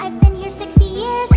I've been here 60 years.